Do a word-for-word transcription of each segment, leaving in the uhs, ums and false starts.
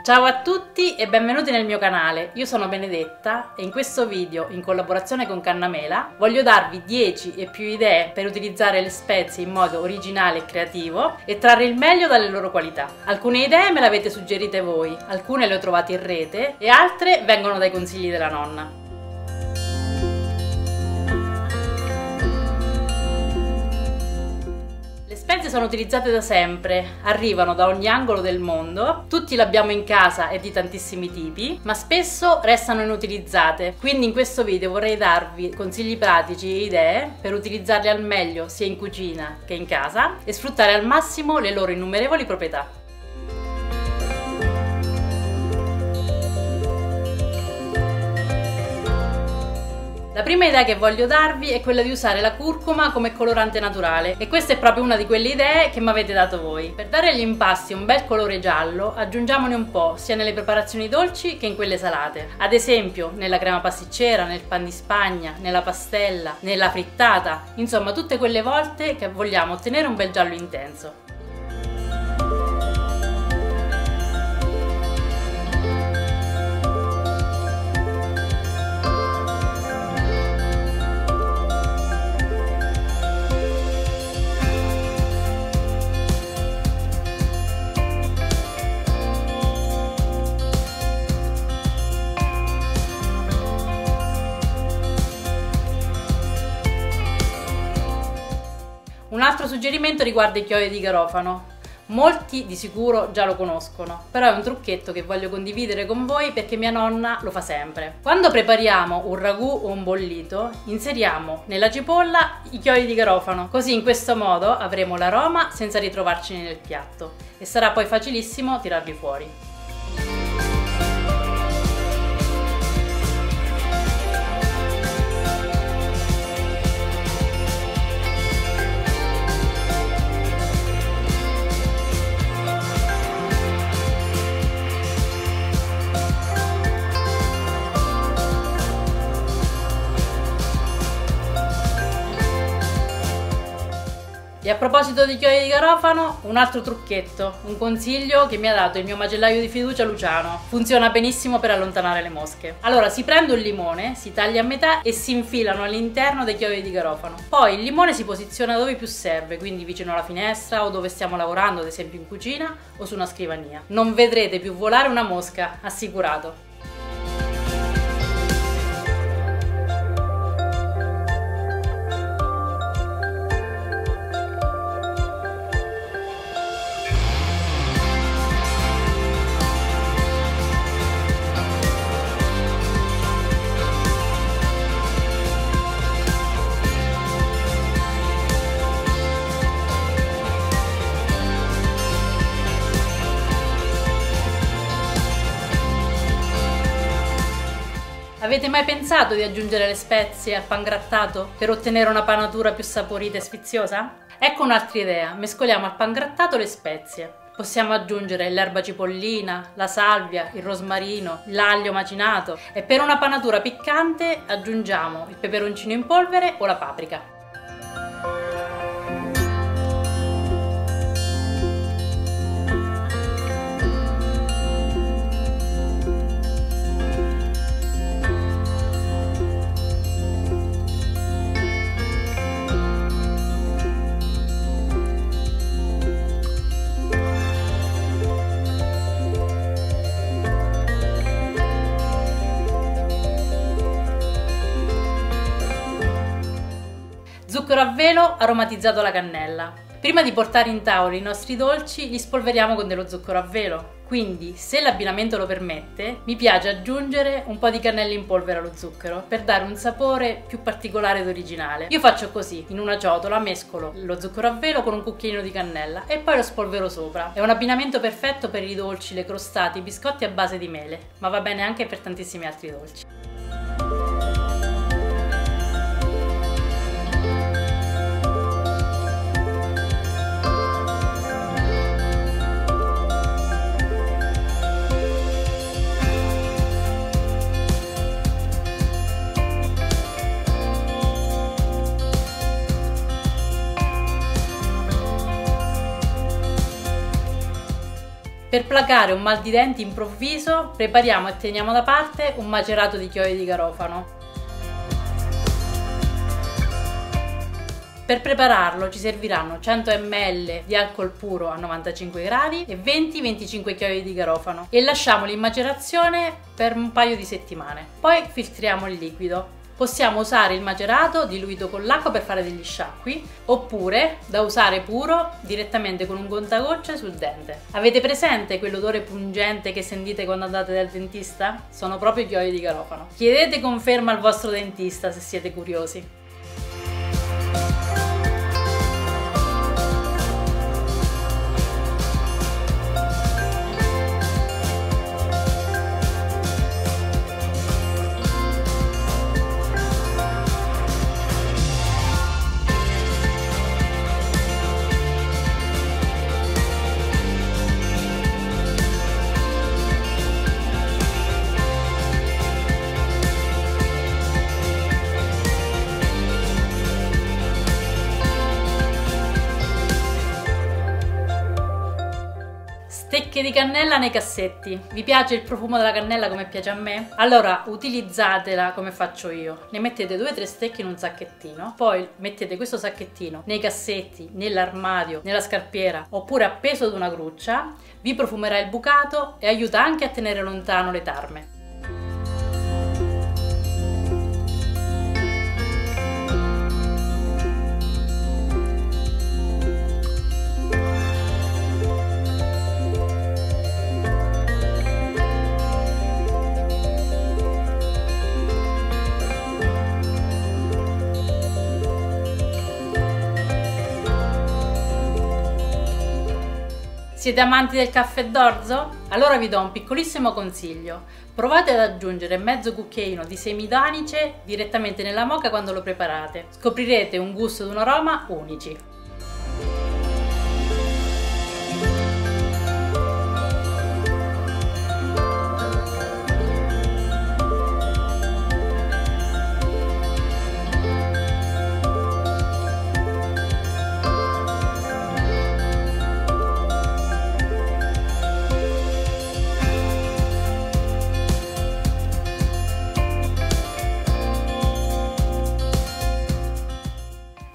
Ciao a tutti e benvenuti nel mio canale, io sono Benedetta e in questo video, in collaborazione con Cannamela, voglio darvi dieci e più idee per utilizzare le spezie in modo originale e creativo e trarre il meglio dalle loro qualità. Alcune idee me le avete suggerite voi, alcune le ho trovate in rete e altre vengono dai consigli della nonna. Le spezie sono utilizzate da sempre, arrivano da ogni angolo del mondo, tutti le abbiamo in casa e di tantissimi tipi, ma spesso restano inutilizzate, quindi in questo video vorrei darvi consigli pratici e idee per utilizzarle al meglio sia in cucina che in casa e sfruttare al massimo le loro innumerevoli proprietà. La prima idea che voglio darvi è quella di usare la curcuma come colorante naturale e questa è proprio una di quelle idee che mi avete dato voi. Per dare agli impasti un bel colore giallo aggiungiamone un po' sia nelle preparazioni dolci che in quelle salate. Ad esempio nella crema pasticcera, nel pan di Spagna, nella pastella, nella frittata, insomma tutte quelle volte che vogliamo ottenere un bel giallo intenso. Un altro suggerimento riguarda i chiodi di garofano. Molti di sicuro già lo conoscono, però è un trucchetto che voglio condividere con voi perché mia nonna lo fa sempre. Quando prepariamo un ragù o un bollito, inseriamo nella cipolla i chiodi di garofano, così in questo modo avremo l'aroma senza ritrovarci nel piatto e sarà poi facilissimo tirarli fuori. E a proposito di chiodi di garofano, un altro trucchetto, un consiglio che mi ha dato il mio macellaio di fiducia Luciano. Funziona benissimo per allontanare le mosche. Allora si prende un limone, si taglia a metà e si infilano all'interno dei chiodi di garofano. Poi il limone si posiziona dove più serve, quindi vicino alla finestra o dove stiamo lavorando, ad esempio in cucina o su una scrivania. Non vedrete più volare una mosca, assicurato. Avete mai pensato di aggiungere le spezie al pan grattato per ottenere una panatura più saporita e sfiziosa? Ecco un'altra idea, mescoliamo al pan grattato le spezie. Possiamo aggiungere l'erba cipollina, la salvia, il rosmarino, l'aglio macinato e per una panatura piccante aggiungiamo il peperoncino in polvere o la paprika. Zucchero a velo aromatizzato alla cannella. Prima di portare in tavola i nostri dolci li spolveriamo con dello zucchero a velo, quindi se l'abbinamento lo permette mi piace aggiungere un po' di cannella in polvere allo zucchero per dare un sapore più particolare ed originale. Io faccio così, in una ciotola mescolo lo zucchero a velo con un cucchiaino di cannella e poi lo spolvero sopra. È un abbinamento perfetto per i dolci, le crostate, i biscotti a base di mele, ma va bene anche per tantissimi altri dolci. Per placare un mal di denti improvviso, prepariamo e teniamo da parte un macerato di chiodi di garofano. Per prepararlo ci serviranno cento millilitri di alcol puro a novantacinque gradi e venti venticinque chiodi di garofano e lasciamoli in macerazione per un paio di settimane. Poi filtriamo il liquido. Possiamo usare il macerato diluito con l'acqua per fare degli sciacqui, oppure da usare puro direttamente con un contagocce sul dente. Avete presente quell'odore pungente che sentite quando andate dal dentista? Sono proprio i chiodi di garofano. Chiedete conferma al vostro dentista se siete curiosi. Stecche di cannella nei cassetti. Vi piace il profumo della cannella come piace a me? Allora utilizzatela come faccio io. Ne mettete due o tre stecche in un sacchettino, poi mettete questo sacchettino nei cassetti, nell'armadio, nella scarpiera oppure appeso ad una gruccia. Vi profumerà il bucato e aiuta anche a tenere lontano le tarme. Siete amanti del caffè d'orzo? Allora vi do un piccolissimo consiglio. Provate ad aggiungere mezzo cucchiaino di semi d'anice direttamente nella moka quando lo preparate. Scoprirete un gusto ed un aroma unici.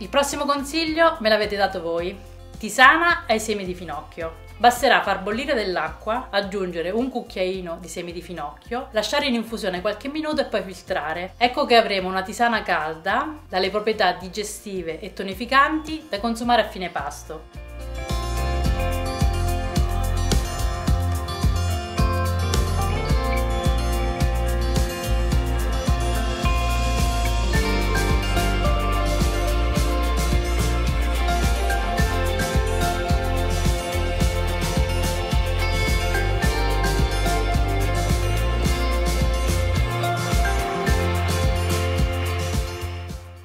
Il prossimo consiglio me l'avete dato voi, tisana ai semi di finocchio. Basterà far bollire dell'acqua, aggiungere un cucchiaino di semi di finocchio, lasciare in infusione qualche minuto e poi filtrare. Ecco che avremo una tisana calda, dalle proprietà digestive e tonificanti, da consumare a fine pasto.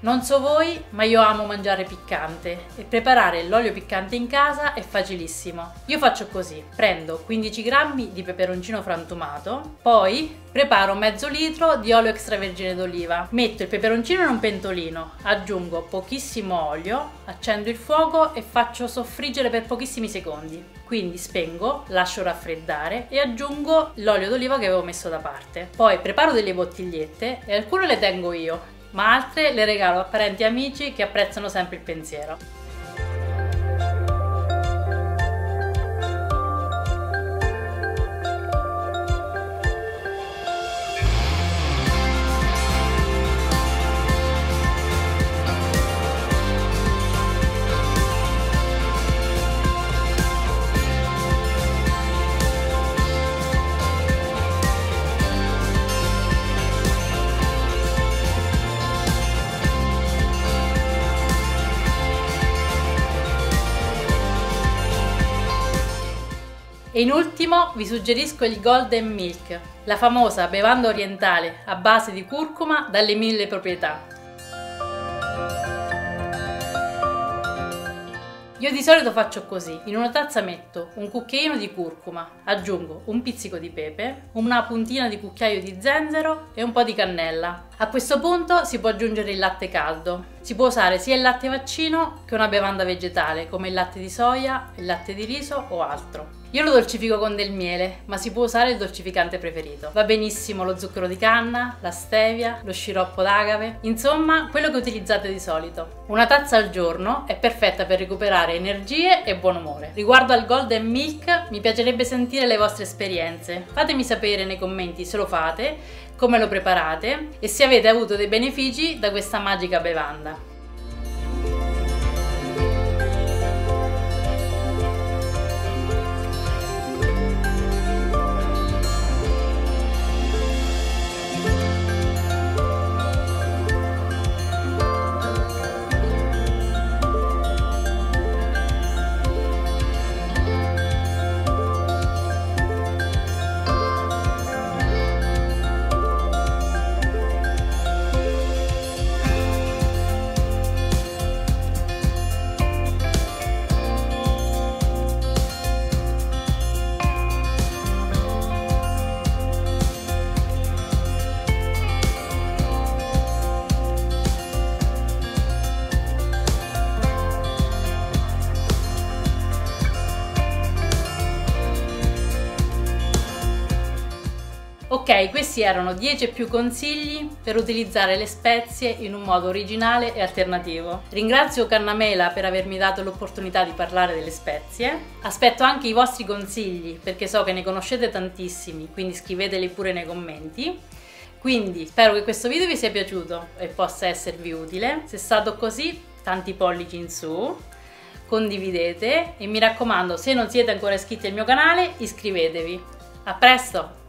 Non so voi, ma io amo mangiare piccante e preparare l'olio piccante in casa è facilissimo. Io faccio così, prendo quindici grammi di peperoncino frantumato, poi preparo mezzo litro di olio extravergine d'oliva, metto il peperoncino in un pentolino, aggiungo pochissimo olio, accendo il fuoco e faccio soffriggere per pochissimi secondi. Quindi spengo, lascio raffreddare e aggiungo l'olio d'oliva che avevo messo da parte. Poi preparo delle bottigliette e alcune le tengo io, ma altre le regalo a parenti e amici che apprezzano sempre il pensiero. E in ultimo vi suggerisco il Golden Milk, la famosa bevanda orientale a base di curcuma dalle mille proprietà. Io di solito faccio così, in una tazza metto un cucchiaino di curcuma, aggiungo un pizzico di pepe, una puntina di cucchiaio di zenzero e un po' di cannella. A questo punto si può aggiungere il latte caldo. Si può usare sia il latte vaccino che una bevanda vegetale, come il latte di soia, il latte di riso o altro. Io lo dolcifico con del miele, ma si può usare il dolcificante preferito. Va benissimo lo zucchero di canna, la stevia, lo sciroppo d'agave, insomma quello che utilizzate di solito. Una tazza al giorno è perfetta per recuperare energie e buon umore. Riguardo al Golden Milk, mi piacerebbe sentire le vostre esperienze. Fatemi sapere nei commenti se lo fate, come lo preparate e se avete avuto dei benefici da questa magica bevanda. Ok, questi erano dieci e più consigli per utilizzare le spezie in un modo originale e alternativo. Ringrazio Cannamela per avermi dato l'opportunità di parlare delle spezie. Aspetto anche i vostri consigli perché so che ne conoscete tantissimi, quindi scriveteli pure nei commenti. Quindi spero che questo video vi sia piaciuto e possa esservi utile. Se è stato così, tanti pollici in su, condividete e mi raccomando, se non siete ancora iscritti al mio canale, iscrivetevi. A presto!